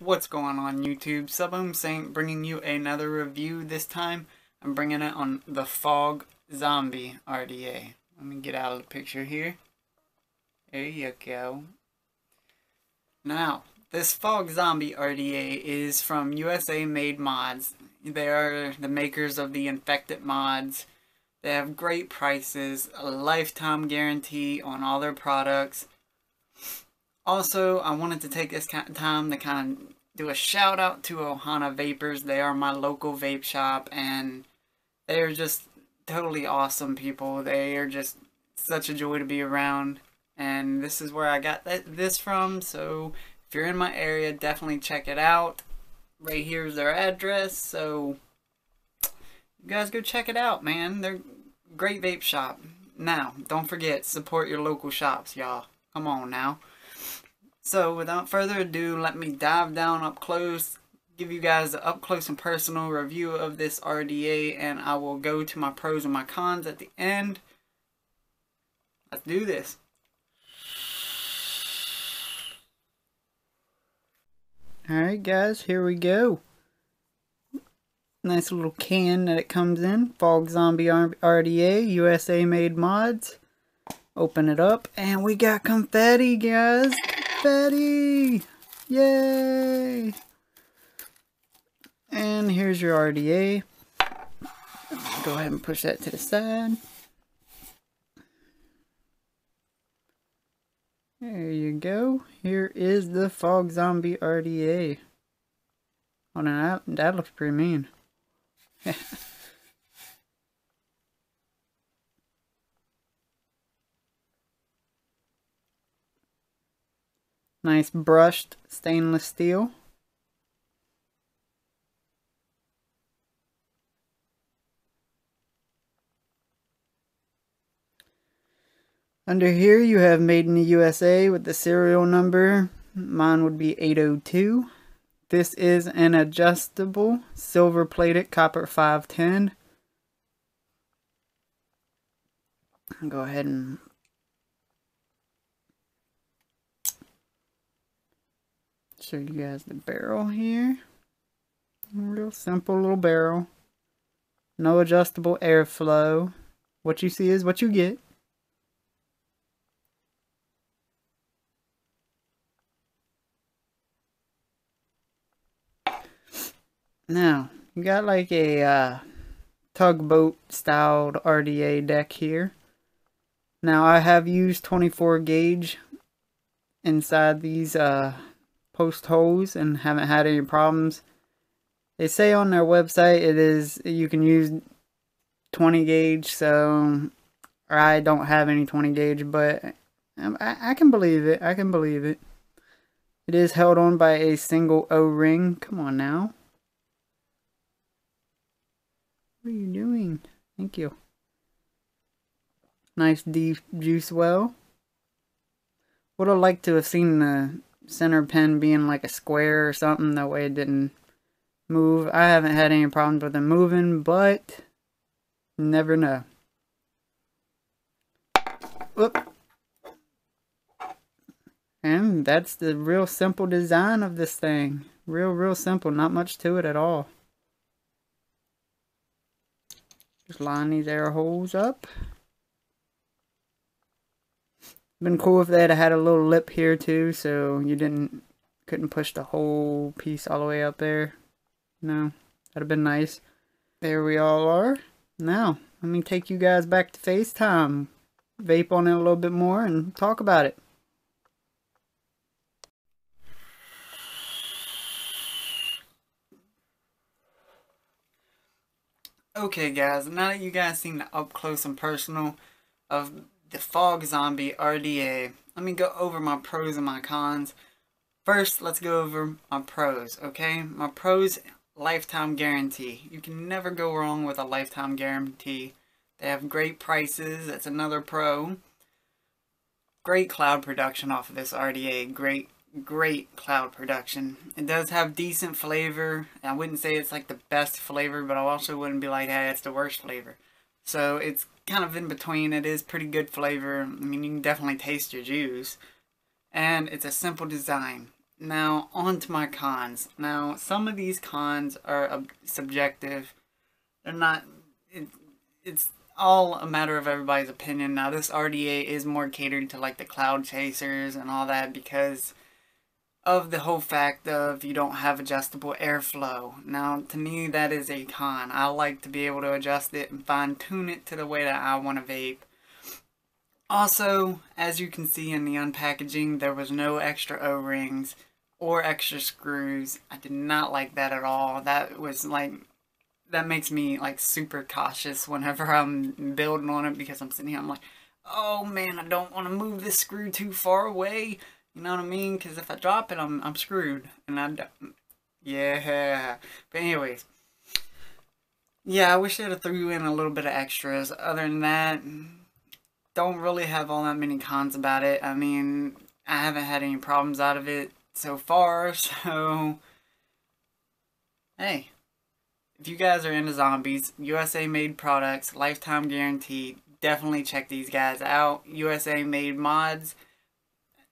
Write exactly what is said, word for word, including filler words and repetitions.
What's going on YouTube? Suboom Saint bringing you another review. This time I'm bringing it on the Fog Zombie R D A. Let me get out of the picture here. There you go. Now, this Fog Zombie R D A is from U S A Made Mods. They are the makers of the Infected Mods. They have great prices, a lifetime guarantee on all their products. Also, I wanted to take this time to kind of do a shout out to Ohana Vapers. They are my local vape shop and they are just totally awesome people. They are just such a joy to be around, and this is where I got that, this from. So if you're in my area, definitely check it out. Right here is their address, so you guys go check it out, man. They're a great vape shop. Now, don't forget, support your local shops, y'all. Come on now. So without further ado, let me dive down up close, give you guys an up close and personal review of this R D A, and I will go to my pros and my cons at the end. Let's do this. Alright guys, here we go. Nice little can that it comes in. Fog Zombie R D A, U S A Made Mods. Open it up, and we got confetti, guys. Confetti! Yay! And here's your R D A. Go ahead and push that to the side. There you go. Here is the Fog Zombie R D A. Oh no, that, that looks pretty mean. Nice brushed stainless steel. Under here you have Made in the U S A with the serial number. Mine would be eight oh two. This is an adjustable silver plated copper five ten. I'll go ahead and show you guys the barrel here. Real simple little barrel. No adjustable airflow. What you see is what you get. Now, you got like a uh, tugboat styled R D A deck here. Now, I have used twenty-four gauge inside these uh, post holes and haven't had any problems. They say on their website it is, you can use twenty gauge, so I don't have any twenty gauge, but I, I can believe it. I can believe it. It is held on by a single O-ring. Come on now. What are you doing? Thank you. Nice deep juice well. Would have liked to have seen the center pin being like a square or something. That way it didn't move. I haven't had any problems with it moving, but you never know. Whoop. And that's the real simple design of this thing. Real, real simple. Not much to it at all. Just line these air holes up. Been cool if they'd have had a little lip here too, so you didn't couldn't push the whole piece all the way up there. No, that'd have been nice. There we all are. Now let me take you guys back to FaceTime, vape on it a little bit more, and talk about it. Okay guys, now that you guys seen the up close and personal of the Fog Zombie R D A, let me go over my pros and my cons. First, let's go over my pros, okay? My pros, lifetime guarantee. You can never go wrong with a lifetime guarantee. They have great prices, that's another pro. Great cloud production off of this R D A, great, great cloud production. It does have decent flavor. I wouldn't say it's like the best flavor, but I also wouldn't be like, hey, it's the worst flavor. So it's kind of in between. It is pretty good flavor. I mean, you can definitely taste your juice, and it's a simple design. Now, on to my cons. Now, some of these cons are uh, subjective. They're not... It, it's all a matter of everybody's opinion. Now, this R D A is more catered to, like, the cloud chasers and all that because of the whole fact of you don't have adjustable airflow. Now, to me, that is a con. I like to be able to adjust it and fine-tune it to the way that I want to vape. Also, as you can see in the unpackaging, there was no extra O-rings or extra screws. I did not like that at all. That was like, that makes me like super cautious whenever I'm building on it because I'm sitting here, I'm like, oh man, I don't want to move this screw too far away. You know what I mean? Because if I drop it, I'm, I'm screwed. And I don't, yeah. But anyways, yeah, I wish they'd have threw in a little bit of extras. Other than that, don't really have all that many cons about it. I mean, I haven't had any problems out of it so far, so hey, if you guys are into zombies, U S A Made products, lifetime guarantee, definitely check these guys out. U S A Made Mods,